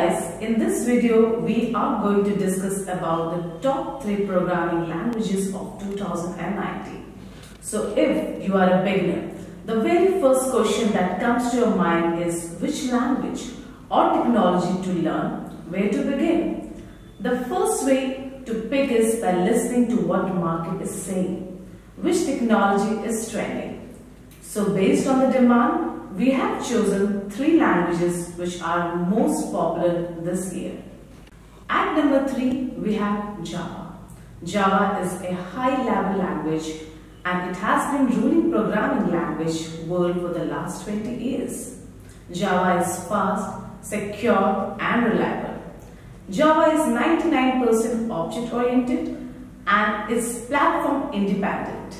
guys, in this video we are going to discuss about the top 3 programming languages of 2019. So if you are a beginner, the very first question that comes to your mind is which language or technology to learn, where to begin. The first way to pick is by listening to what the market is saying, which technology is trending. So based on the demand, we have chosen 3 languages which are most popular this year. At number 3, we have Java. Java is a high-level language and it has been ruling programming language world for the last 20 years. Java is fast, secure and reliable. Java is 99% object-oriented and is platform-independent.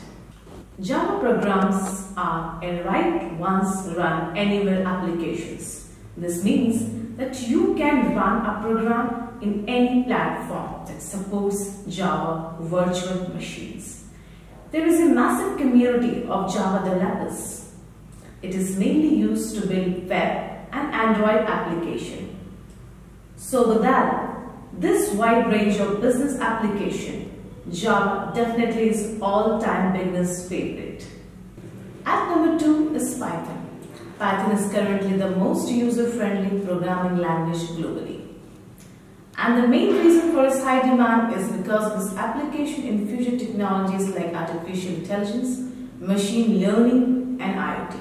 Java programs are a write-once-run-anywhere applications. This means that you can run a program in any platform that supports Java virtual machines. There is a massive community of Java developers. It is mainly used to build web and Android applications. So with that, this wide range of business applications, Java definitely is all-time beginner's favorite. At number 2 is Python. Python is currently the most user-friendly programming language globally. And the main reason for its high demand is because its application in future technologies like artificial intelligence, machine learning and IoT.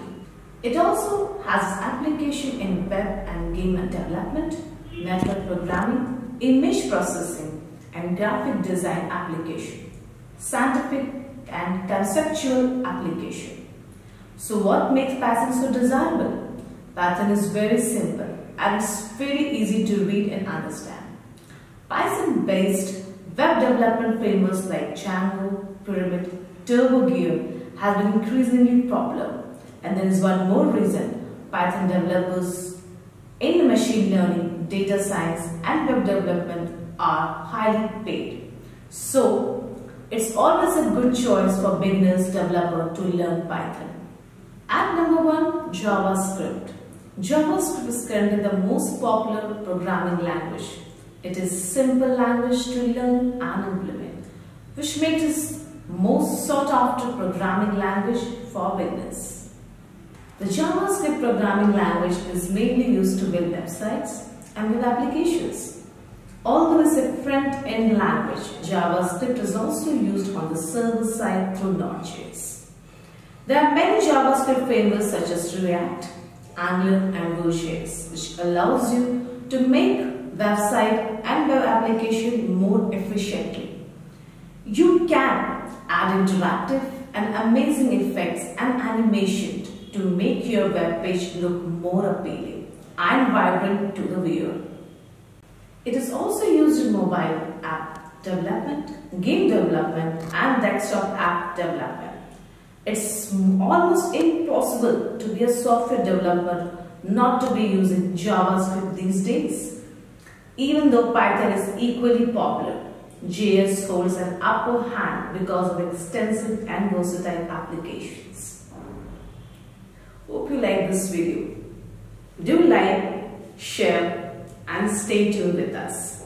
It also has its application in web and game development, network programming, image processing, and graphic design application, scientific and conceptual application. So what makes Python so desirable? Python is very simple and it's very easy to read and understand. Python-based web development frameworks like Django, Pyramid, TurboGear have been increasingly popular. And there is one more reason Python developers in machine learning, data science and web development are highly paid. So, it's always a good choice for beginners developer to learn Python. At number 1, JavaScript. JavaScript is currently the most popular programming language. It is a simple language to learn and implement, which makes it most sought after programming language for beginners. The JavaScript programming language is mainly used to build websites and web applications. Although it's a front-end language, JavaScript is also used on the server side through Node.js. There are many JavaScript frameworks such as React, Angular and Node.js, which allows you to make website and web application more efficiently. You can add interactive and amazing effects and animation to make your web page look more appealing and vibrant to the viewer. It is also used in mobile app development, game development and desktop app development. It's almost impossible to be a software developer not to be using JavaScript these days. Even though Python is equally popular, JS holds an upper hand because of extensive and versatile applications. Hope you like this video. Do like, share, and stay tuned with us.